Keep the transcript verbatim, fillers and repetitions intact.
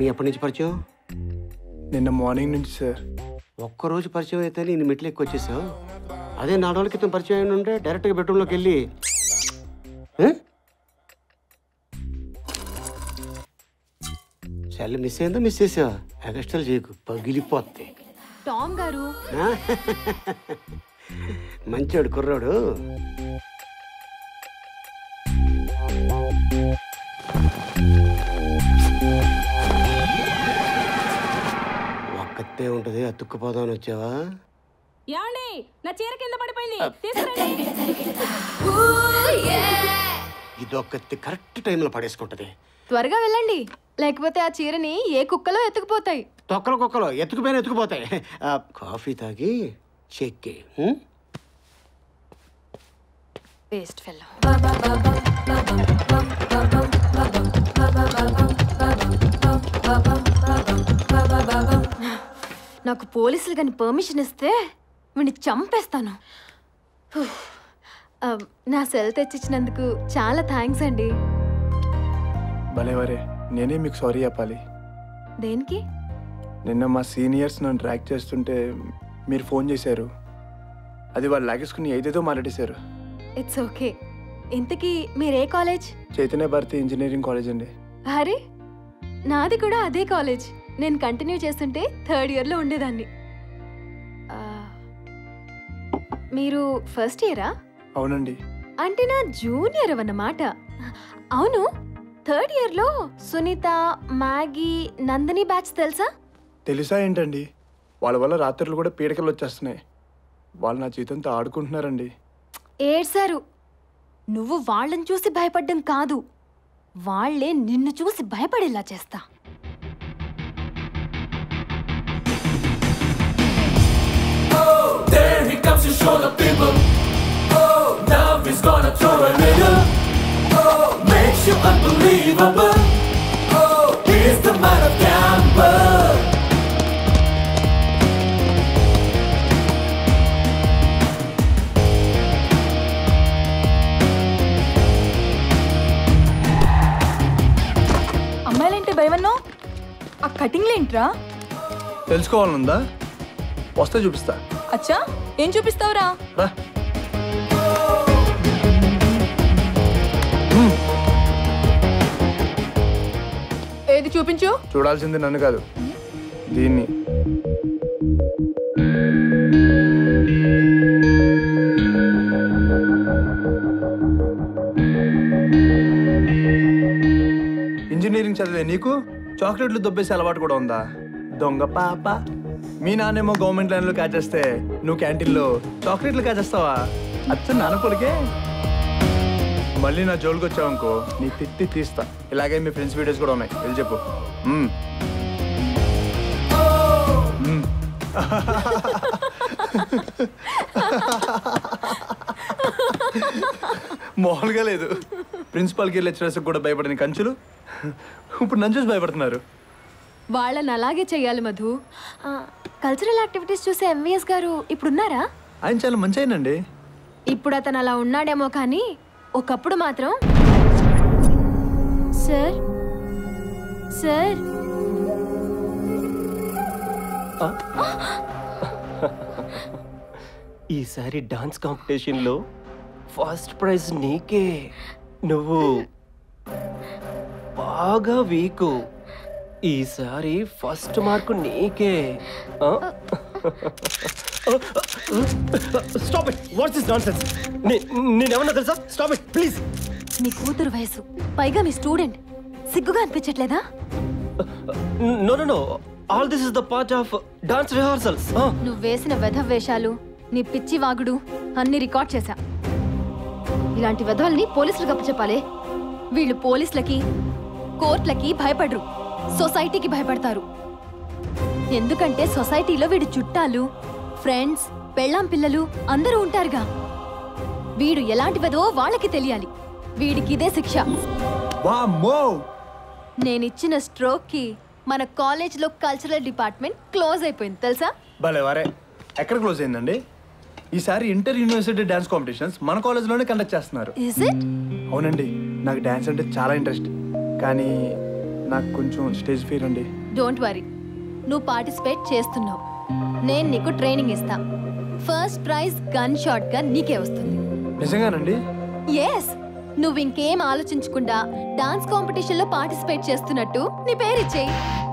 నీ ఎప్పటి నుంచి పరిచయం? నిన్న మార్నింగ్ నుంచి సార్. ఒక్కరోజు పరిచయం అయితే నేను మెట్లు ఎక్కువ వచ్చేసావు. అదే నాలుగు రోజుల క్రితం పరిచయం అయిన ఉంటే డైరెక్ట్గా బెడ్రూమ్లోకి వెళ్ళి చాలా మిస్ అయిందా? మిస్ చేసావా? అగస్టల్ చేయకు, పగిలిపోతే. టామ్ గారు మంచోడు, కుర్రాడు. ఒక్కతే ఉంటది, అతుక్కుపోదామని వచ్చావా? ఏమండి, నా చీర కింద పడిపోయింది, తీసుకురండి. ఇదొక్కతే కరెక్ట్ టైంలో పడేసుకుంటది. త్వరగా వెళ్ళండి, లేకపోతే ఆ చీరని ఏ కుక్కలో ఎత్తుకుపోతాయి. తొక్కల కుక్కలో ఎత్తుకుపోయిన ఎత్తుకుపోతాయి. కాఫీ తాగి చెక్కే వేస్ట్ ఫెల్లో. నాకు పోలీసులు కానీ పర్మిషన్ ఇస్తే వీడిని చంపేస్తాను. నా సెల్ తెచ్చిచ్చినందుకు చాలా థ్యాంక్స్ అండి. భలేవరే, నేనే మీకు సారీ చెప్పాలి. దేనికి? నిన్న మా సీనియర్స్ నన్ను ట్రాక్ చేస్తుంటే మీరు ఫోన్ చేశారు, అది వాళ్ళు లాగేసుకుని ఏదేదో మాట్లాడేశారు. It's okay. ఇంతకీ మీరు ఏ college? Chaitanya Bharathi engineering college అండి. అరే, నాది కూడా అదే కాలేజ్. నేను కంటిన్యూ చేస్తుంటే థర్డ్ ఇయర్లో ఉండేదాన్ని. మీరు ఫస్ట్ ఇయరా? అవునండి. అంటే నా జూనియర్ అన్నమాట. అవును, థర్డ్ ఇయర్లో సునీత, మ్యాగీ, నందిని బ్యాచ్ తెలుసా? తెలుసా ఏంటండి, వాళ్ళ వల్ల రాత్రులు కూడా పీడకలు వచ్చేస్తున్నాయి. వాళ్ళు నా జీతంతో ఆడుకుంటున్నారండి. ఏడ్సారు. నువ్వు వాళ్ళని చూసి భయపడ్డం కాదు, వాళ్లే నిన్ను చూసి భయపడేలా చేస్తా. ఆ కటింగ్లు ఏంట్రా? తెలుసుకోవాలనుందా? వస్తే చూపిస్తా. అచ్చా, ఏం చూపిస్తావురా? ఏది చూపించు. చూడాల్సింది నన్ను కాదు, దీన్ని. ఇంజనీరింగ్ చదివే నీకు చాక్లెట్లు దొబ్బేసి అలవాటు కూడా ఉందా? దొంగ పాప. మీ నాన్నేమో గవర్నమెంట్ లైన్లో కాచేస్తే నువ్వు క్యాంటీన్లో చాక్లెట్లు కాచేస్తావా? అచ్చ నాన్న కొడుకే. మళ్ళీ నా జోలికి వచ్చావనుకో, నీ తిట్టి తీస్తా. ఇలాగే మీ ఫ్రెండ్స్ వీడియోస్ కూడా ఉన్నాయి, వెళ్ళి చెప్పు. మామూలుగా లేదు. ప్రిన్సిపాల్కి, లెక్చరర్స్కి కూడా భయపడిన కంచులు ఇప్పుడు నన్ను చూసి భయపడుతున్నారు. వాళ్ళని అలాగే చెయ్యాలి మధు. కల్చరల్ యాక్టివిటీస్ చూసే ఎంవిఎస్ గారు ఇప్పుడున్నారా? ఆయన చాలా మంచి ఆయనండి. ఇప్పుడు అతను అలా ఉన్నాడేమో, కానీ ఒకప్పుడు మాత్రం. సార్ సార్ ఈసారి డాన్స్ కాంపిటీషన్లో ఫస్ట్ ప్రైజ్ నీకే. నువ్వు బాగా వీకు, ఈసారి ఫస్ట్ మార్కు నీకే. Stop it. What's this nonsense? నేనేమన్నా తెలుసా? Stop it please. నీ కూతురు వయసు, పైగా మీ స్టూడెంట్. సిగ్గుగా అనిపించట్లేదా? No no no, all this is the part of dance rehearsals. నువ్వు వేసిన వెధవ వేషాలు, నీ పిచ్చి వాగుడు అన్ని రికార్డ్ చేశా. ఇలాంటి వెధవల్ని పోలీసులకు అప్పచెప్పాలి. వీళ్ళు పోలీసులకి, కోర్టులకి భయపడరు, సొసైటీకి భయపడతారు. ఎందుకంటే సొసైటీలో వీడి చుట్టాలు, ఫ్రెండ్స్, పెళ్ళాం పిల్లలు అందరూ ఉంటారుగా. వీడు ఎలాంటి వెధవో వాళ్ళకి తెలియాలి. వీడికి ఇదే శిక్ష. నేనిచ్చిన స్ట్రోక్ కి మన కాలేజ్లో కల్చరల్ డిపార్ట్మెంట్ క్లోజ్ అయిపోయింది తెలుసా? భలేవారే. ఎక్కడ క్లోజ్ అయిందండి? ఈసారి ఇంటర్ యూనివర్సిటీ డాన్స్ కాంపిటీషన్స్ మన కాలేజ్లోనే కండక్ట్ చేస్తున్నారు. అవునండి, నాకు డాన్స్ అంటే చాలా ఇంట్రెస్ట్, కానీ నాకు కొంచెం స్టేజ్ ఫియర్ అండి. డోంట్ వరీ, నువ్వు పార్టిసిపేట్ చేస్తున్నావు, నేను నీకు ట్రైనింగ్ ఇస్తా. ఫస్ట్ ప్రైజ్ గన్ షాట్ గా నీకే వస్తుంది. నిజంగానండి? yes, నువ్వు ఇంకేం ఆలోచించకుండా డాన్స్ కాంపిటీషన్ లో పార్టిసిపేట్ చేస్తున్నట్టు నీ పేరు ఇచ్చేయి.